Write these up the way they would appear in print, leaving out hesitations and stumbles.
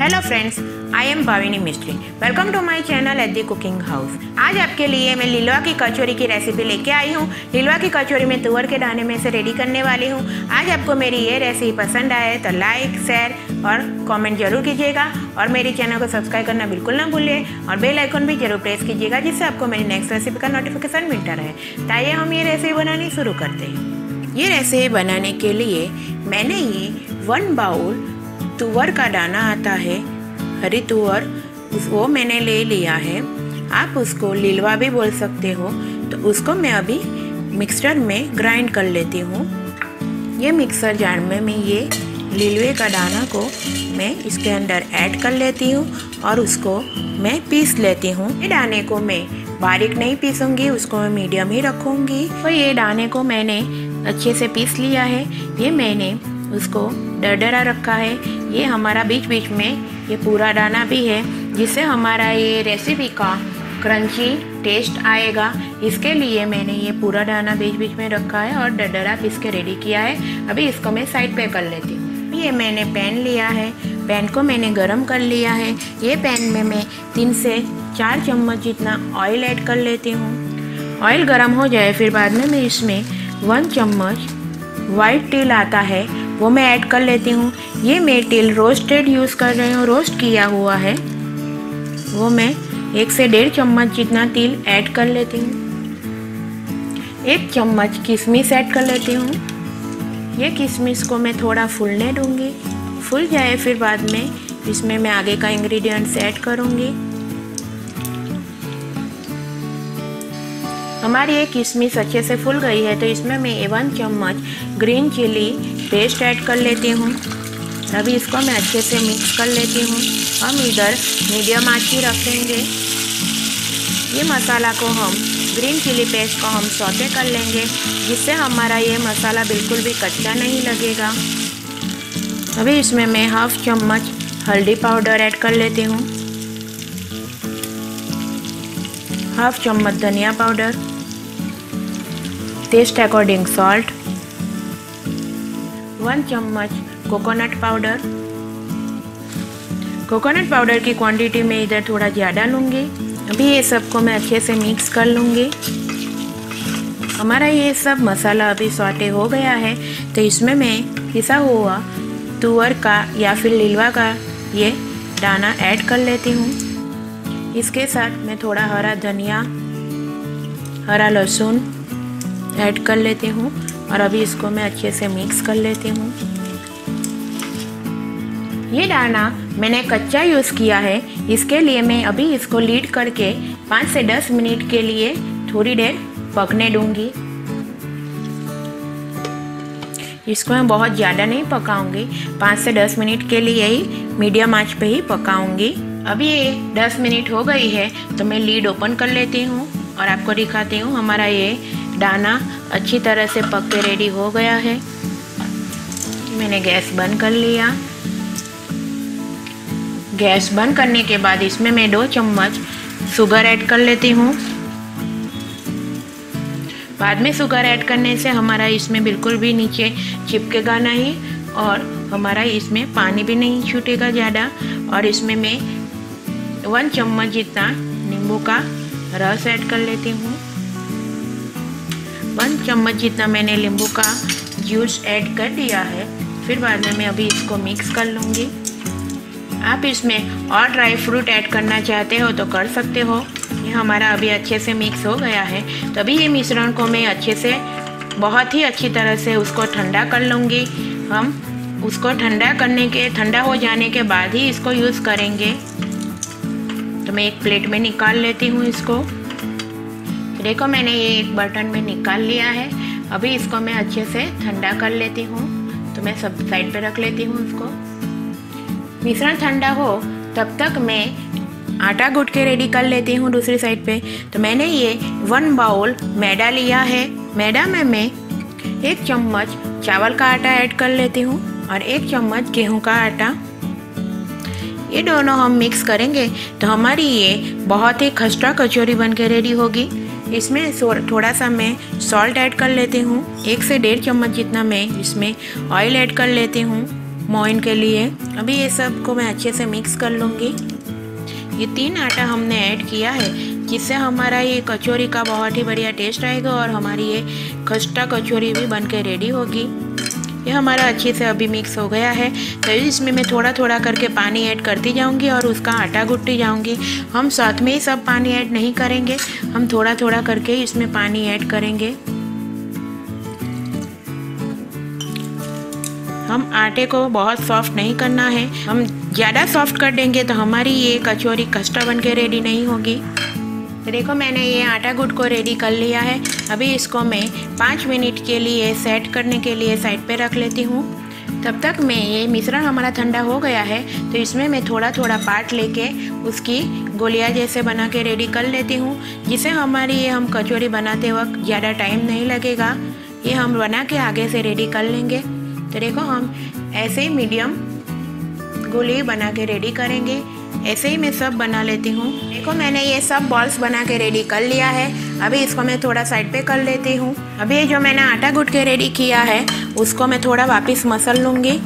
Hello friends, I am Bhavini Mistry. Welcome to my channel at the cooking house. आज आपके लिए मैं लिलवा की कचौरी की रेसिपी लेके आई हूँ। लिलवा की कचौरी मैं तुअर के दाने में से रेडी करने वाली हूँ। आज आपको मेरी ये रेसिपी पसंद आए तो लाइक, शेयर और कमेंट जरूर कीजिएगा और मेरे चैनल को सब्सक्राइब करना बिल्कुल ना भूलिए और बेल आइकन भी जरूर प्रेस कीजिएगा जिससे आपको मेरी नेक्स्ट रेसिपी का नोटिफिकेशन मिलता रहे। ताइए हम ये रेसिपी बनानी शुरू करते हैं। ये रेसिपी बनाने के लिए मैंने ये 1 बाउल तुअर का दाना आता है, हरी तुअर, वो मैंने ले लिया है। आप उसको लिलवा भी बोल सकते हो। तो उसको मैं अभी मिक्सचर में ग्राइंड कर लेती हूँ। ये मिक्सर जार में ये लिलवे का दाना को मैं इसके अंदर ऐड कर लेती हूँ और उसको मैं पीस लेती हूँ। ये दाने को मैं बारीक नहीं पीसूँगी, उसको मैं मीडियम ही रखूँगी। और ये दाने को मैंने अच्छे से पीस लिया है। ये मैंने उसको डरडरा रखा है। ये हमारा बीच बीच में ये पूरा दाना भी है जिससे हमारा ये रेसिपी का क्रंची टेस्ट आएगा। इसके लिए मैंने ये पूरा दाना बीच बीच में रखा है और डरडरा पीस के रेडी किया है। अभी इसको मैं साइड पे कर लेती हूँ। ये मैंने पैन लिया है, पैन को मैंने गरम कर लिया है। ये पैन में मैं 3 से 4 चम्मच जितना ऑयल ऐड कर लेती हूँ। ऑयल गर्म हो जाए फिर बाद में मैं इसमें 1 चम्मच वाइट तिल आता है वो मैं ऐड कर लेती हूँ। ये मैं तिल रोस्टेड यूज़ कर रही हूँ, रोस्ट किया हुआ है। वो मैं 1 से 1.5 चम्मच जितना तिल ऐड कर लेती हूँ। 1 चम्मच किशमिश ऐड कर लेती हूँ। ये किशमिश को मैं थोड़ा फूलने दूँगी। फूल जाए फिर बाद में इसमें मैं आगे का इंग्रेडिएंट्स ऐड करूँगी। हमारी ये किशमिश अच्छे से फूल गई है तो इसमें मैं 1 चम्मच ग्रीन चिली पेस्ट ऐड कर लेती हूँ। अभी इसको मैं अच्छे से मिक्स कर लेती हूँ। हम इधर मीडियम आंच ही रखेंगे। ये मसाला को हम ग्रीन चिली पेस्ट को हम सौते कर लेंगे जिससे हमारा ये मसाला बिल्कुल भी कच्चा नहीं लगेगा। अभी इसमें मैं 1/2 चम्मच हल्दी पाउडर ऐड कर लेती हूँ, 1/2 चम्मच धनिया पाउडर, टेस्ट अकॉर्डिंग सॉल्ट, 1 चम्मच कोकोनट पाउडर। कोकोनट पाउडर की क्वांटिटी मैं इधर थोड़ा ज़्यादा लूँगी। अभी ये सबको मैं अच्छे से मिक्स कर लूँगी। हमारा ये सब मसाला अभी सौते हो गया है तो इसमें मैं पिसा हुआ तुअर का या फिर लिलवा का ये दाना ऐड कर लेती हूँ। इसके साथ मैं थोड़ा हरा धनिया, हरा लहसुन ऐड कर लेती हूँ और अभी इसको मैं अच्छे से मिक्स कर लेती हूँ। ये दाना मैंने कच्चा यूज़ किया है, इसके लिए मैं अभी इसको लीड करके 5 से 10 मिनट के लिए थोड़ी देर पकने दूँगी। इसको मैं बहुत ज़्यादा नहीं पकाऊँगी, 5 से 10 मिनट के लिए ही मीडियम आंच पे ही पकाऊँगी। अभी ये 10 मिनट हो गई है तो मैं लीड ओपन कर लेती हूँ और आपको दिखाती हूँ। हमारा ये दाना अच्छी तरह से पक के रेडी हो गया है। मैंने गैस बंद कर लिया। गैस बंद करने के बाद इसमें मैं 2 चम्मच शुगर ऐड कर लेती हूँ। बाद में शुगर ऐड करने से हमारा इसमें बिल्कुल भी नीचे चिपकेगा नहीं और हमारा इसमें पानी भी नहीं छूटेगा ज़्यादा। और इसमें मैं 1 चम्मच जितना नींबू का रस ऐड कर लेती हूँ। 1 चम्मच जितना मैंने नींबू का जूस ऐड कर दिया है। फिर बाद में मैं अभी इसको मिक्स कर लूँगी। आप इसमें और ड्राई फ्रूट ऐड करना चाहते हो तो कर सकते हो। ये हमारा अभी अच्छे से मिक्स हो गया है तो अभी ये मिश्रण को मैं अच्छे से बहुत ही अच्छी तरह से उसको ठंडा कर लूँगी। हम उसको ठंडा हो जाने के बाद ही इसको यूज़ करेंगे। तो मैं एक प्लेट में निकाल लेती हूँ इसको। देखो मैंने ये एक बर्तन में निकाल लिया है। अभी इसको मैं अच्छे से ठंडा कर लेती हूँ। तो मैं सब साइड पे रख लेती हूँ उसको। मिश्रण ठंडा हो तब तक मैं आटा गूँथ के रेडी कर लेती हूँ दूसरी साइड पे। तो मैंने ये 1 बाउल मैदा लिया है। मैदा में मैं 1 चम्मच चावल का आटा ऐड कर लेती हूँ और 1 चम्मच गेहूँ का आटा। ये दोनों हम मिक्स करेंगे तो हमारी ये बहुत ही खस्ता कचौरी बन के रेडी होगी। इसमें थोड़ा सा मैं सॉल्ट ऐड कर लेती हूँ। 1 से 1.5 चम्मच जितना मैं इसमें ऑयल ऐड कर लेती हूँ। मोइन के लिए। अभी ये सब को मैं अच्छे से मिक्स कर लूँगी। ये 3 आटा हमने ऐड किया है जिससे हमारा ये कचौरी का बहुत ही बढ़िया टेस्ट आएगा और हमारी ये खस्ता कचौरी भी बनके रेडी होगी। ये हमारा अच्छे से अभी मिक्स हो गया है, तो इसमें मैं थोड़ा थोड़ा करके पानी ऐड करती जाऊंगी और उसका आटा गूंथती जाऊंगी। हम साथ में ही सब पानी ऐड नहीं करेंगे, हम थोड़ा थोड़ा करके इसमें पानी ऐड करेंगे। हम आटे को बहुत सॉफ्ट नहीं करना है, हम ज़्यादा सॉफ्ट कर देंगे तो हमारी ये कचौरी खस्ता बन के रेडी नहीं होगी। देखो मैंने ये आटा गुट को रेडी कर लिया है। अभी इसको मैं 5 मिनट के लिए सेट करने के लिए साइड पे रख लेती हूँ। तब तक मैं ये मिश्रण हमारा ठंडा हो गया है तो इसमें मैं थोड़ा थोड़ा पार्ट लेके उसकी गोलियाँ जैसे बना के रेडी कर लेती हूँ, जिससे हमारी ये हम कचौरी बनाते वक्त ज़्यादा टाइम नहीं लगेगा। ये हम बना के आगे से रेडी कर लेंगे। तो देखो हम ऐसे ही मीडियम गोली बना के रेडी करेंगे। ऐसे ही मैं सब बना लेती हूँ। देखो मैंने ये सब बॉल्स बना के रेडी कर लिया है। अभी इसको मैं थोड़ा साइड पे कर लेती हूँ। अभी जो मैंने आटा गूंथ के रेडी किया है उसको मैं थोड़ा वापस मसल लूँगी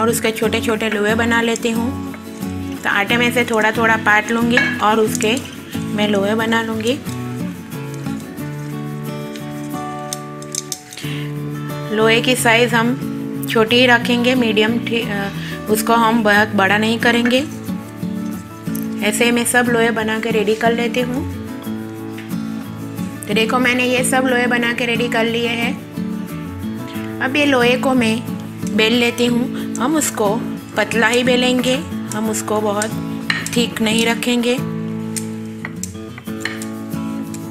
और उसके छोटे छोटे लोए बना लेती हूँ। तो आटे में से थोड़ा थोड़ा पाट लूँगी और उसके मैं लोए बना लूँगी। लोहे की साइज़ हम छोटी ही रखेंगे, मीडियम, उसको हम बहुत बड़ा नहीं करेंगे। ऐसे मैं सब लोए बना के रेडी कर लेती हूँ। तो देखो मैंने ये सब लोए बना के रेडी कर लिए हैं। अब ये लोए को मैं बेल लेती हूँ। हम उसको पतला ही बेलेंगे, हम उसको बहुत ठीक नहीं रखेंगे।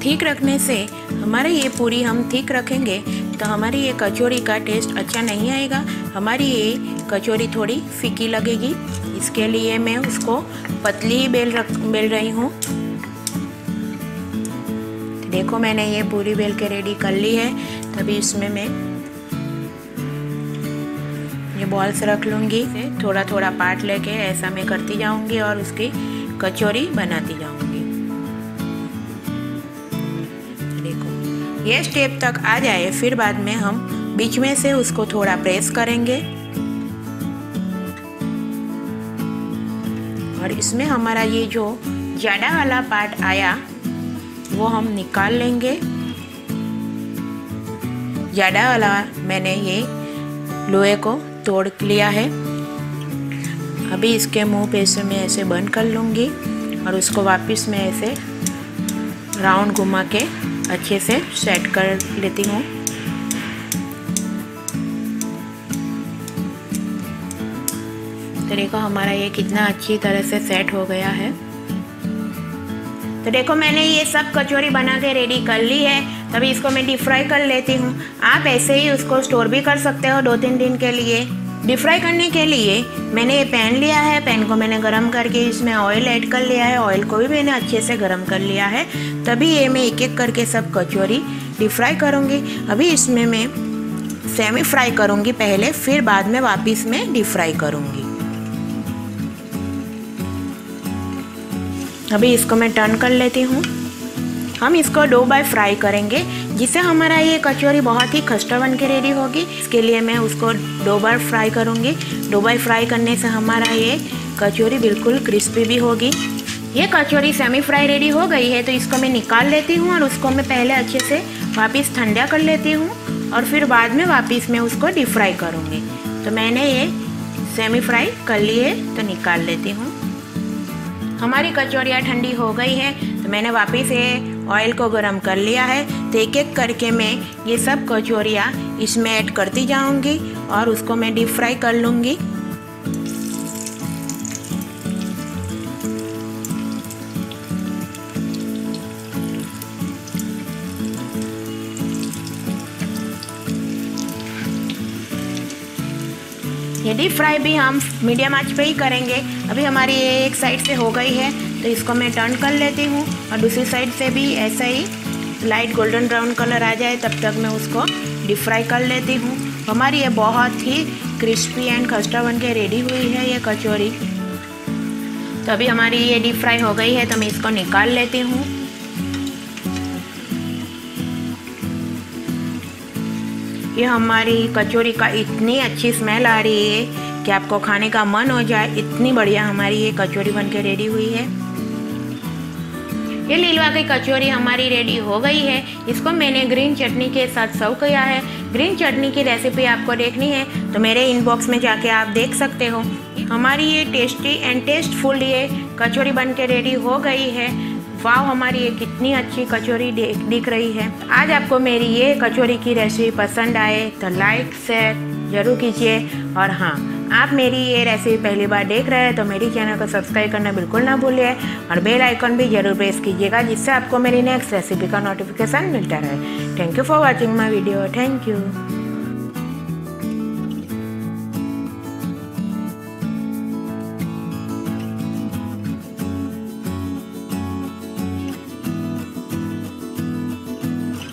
ठीक रखने से हमारे ये पूरी हम ठीक रखेंगे तो हमारी ये कचौरी का टेस्ट अच्छा नहीं आएगा, हमारी ये कचौरी थोड़ी फीकी लगेगी। इसके लिए मैं उसको पतली बेल रही हूँ। देखो मैंने ये पूरी बेल के रेडी कर ली है। तभी इसमें मैं ये बॉल्स रख लूँगी। थोड़ा थोड़ा पार्ट लेके ऐसा मैं करती जाऊँगी और उसकी कचौरी बनाती जाऊँगी। देखो ये स्टेप तक आ जाए, फिर बाद में हम बीच में से उसको थोड़ा प्रेस करेंगे और इसमें हमारा ये जो ज़्यादा वाला पार्ट आया वो हम निकाल लेंगे। ज़्यादा वाला मैंने ये लोहे को तोड़ लिया है। अभी इसके मुंह पे से मैं ऐसे बंद कर लूँगी और उसको वापस मैं ऐसे राउंड घुमा के अच्छे से सेट कर लेती हूँ। तो देखो हमारा ये कितना अच्छी तरह से सेट हो गया है। तो देखो मैंने ये सब कचौरी बना के रेडी कर ली है। तभी इसको मैं डीप फ्राई कर लेती हूँ। आप ऐसे ही उसको स्टोर भी कर सकते हो 2-3 दिन के लिए। डीप फ्राई करने के लिए मैंने ये पैन लिया है। पैन को मैंने गर्म करके इसमें ऑयल ऐड कर लिया है। ऑयल को भी मैंने अच्छे से गर्म कर लिया है। तभी ये मैं एक-एक करके सब कचौरी डीप फ्राई करूँगी। अभी इसमें मैं सेमी फ्राई करूँगी पहले, फिर बाद में वापस मैं डीप फ्राई करूँगी। अभी इसको मैं टर्न कर लेती हूँ। हम इसको 2 बार फ्राई करेंगे जिससे हमारा ये कचौरी बहुत ही खस्ता बन के रेडी होगी। इसके लिए मैं उसको 2 बार फ्राई करूँगी। 2 बार फ्राई करने से हमारा ये कचौरी बिल्कुल क्रिस्पी भी होगी। ये कचौरी सेमी फ्राई रेडी हो गई है तो इसको मैं निकाल लेती हूँ और उसको मैं पहले अच्छे से वापस ठंडा कर लेती हूँ और फिर बाद में वापस मैं उसको डीप फ्राई करूँगी। तो मैंने ये सेमी फ्राई कर ली है तो निकाल लेती हूँ। हमारी कचौरियाँ ठंडी हो गई है तो मैंने वापस ये ऑयल को गर्म कर लिया है। तो एक-एक करके मैं ये सब कचौरियाँ इसमें ऐड करती जाऊँगी और उसको मैं डीप फ्राई कर लूँगी। ये डीप फ्राई भी हम मीडियम आंच पे ही करेंगे। अभी हमारी ये एक साइड से हो गई है तो इसको मैं टर्न कर लेती हूँ और दूसरी साइड से भी ऐसा ही लाइट गोल्डन ब्राउन कलर आ जाए तब तक मैं उसको डीप फ्राई कर लेती हूँ। हमारी ये बहुत ही क्रिस्पी एंड खस्ता बन के रेडी हुई है ये कचौरी। तो अभी हमारी ये डीप फ्राई हो गई है तो मैं इसको निकाल लेती हूँ। ये हमारी कचौरी का इतनी अच्छी स्मेल आ रही है कि आपको खाने का मन हो जाए, इतनी बढ़िया हमारी ये कचौरी बनकर रेडी हुई है। ये लीलवा की कचौरी हमारी रेडी हो गई है। इसको मैंने ग्रीन चटनी के साथ सर्व किया है। ग्रीन चटनी की रेसिपी आपको देखनी है तो मेरे इनबॉक्स में जाके आप देख सकते हो। हमारी ये टेस्टी एंड टेस्टफुल ये कचौरी बनके रेडी हो गई है। वाह, हमारी ये कितनी अच्छी कचौरी दिख रही है। आज आपको मेरी ये कचौरी की रेसिपी पसंद आए तो लाइक शेयर जरूर कीजिए। और हाँ, आप मेरी ये रेसिपी पहली बार देख रहे हैं तो मेरी चैनल को सब्सक्राइब करना बिल्कुल ना भूलिए और बेल आइकन भी जरूर प्रेस कीजिएगा, जिससे आपको मेरी नेक्स्ट रेसिपी का नोटिफिकेशन मिलता रहे। Thank you for watching my video. Thank you.